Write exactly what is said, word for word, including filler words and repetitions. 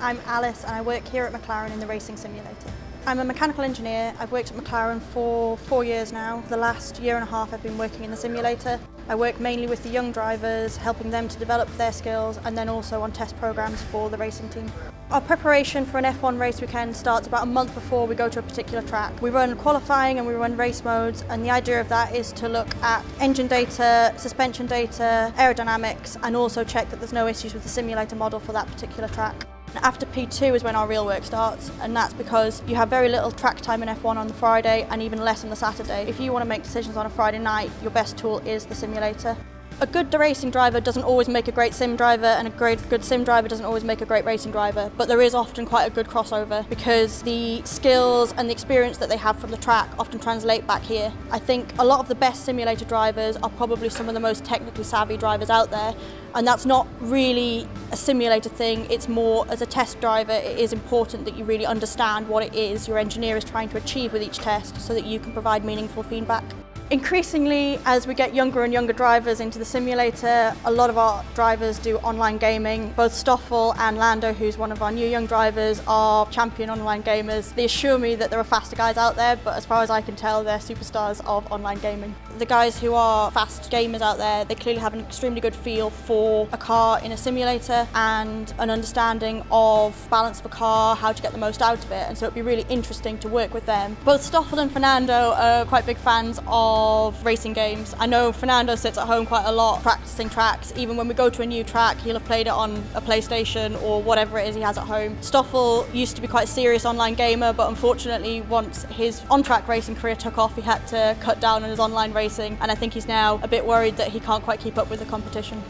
I'm Alice and I work here at McLaren in the racing simulator. I'm a mechanical engineer. I've worked at McLaren for four years now. The last year and a half I've been working in the simulator. I work mainly with the young drivers, helping them to develop their skills and then also on test programs for the racing team. Our preparation for an F one race weekend starts about a month before we go to a particular track. We run qualifying and we run race modes, and the idea of that is to look at engine data, suspension data, aerodynamics, and also check that there's no issues with the simulator model for that particular track. After P two is when our real work starts, and that's because you have very little track time in F one on the Friday and even less on the Saturday. If you want to make decisions on a Friday night, your best tool is the simulator. A good racing driver doesn't always make a great sim driver, and a great, good sim driver doesn't always make a great racing driver, but there is often quite a good crossover because the skills and the experience that they have from the track often translate back here. I think a lot of the best simulator drivers are probably some of the most technically savvy drivers out there, and that's not really a simulator thing, it's more as a test driver it is important that you really understand what it is your engineer is trying to achieve with each test so that you can provide meaningful feedback. Increasingly, as we get younger and younger drivers into the simulator, a lot of our drivers do online gaming. Both Stoffel and Lando, who's one of our new young drivers, are champion online gamers. They assure me that there are faster guys out there, but as far as I can tell, they're superstars of online gaming. The guys who are fast gamers out there, they clearly have an extremely good feel for a car in a simulator and an understanding of balance of a car, how to get the most out of it, and so it'd be really interesting to work with them. Both Stoffel and Fernando are quite big fans of of racing games. I know Fernando sits at home quite a lot practicing tracks. Even when we go to a new track, he'll have played it on a PlayStation or whatever it is he has at home. Stoffel used to be quite a serious online gamer, but unfortunately once his on-track racing career took off, he had to cut down on his online racing, and I think he's now a bit worried that he can't quite keep up with the competition.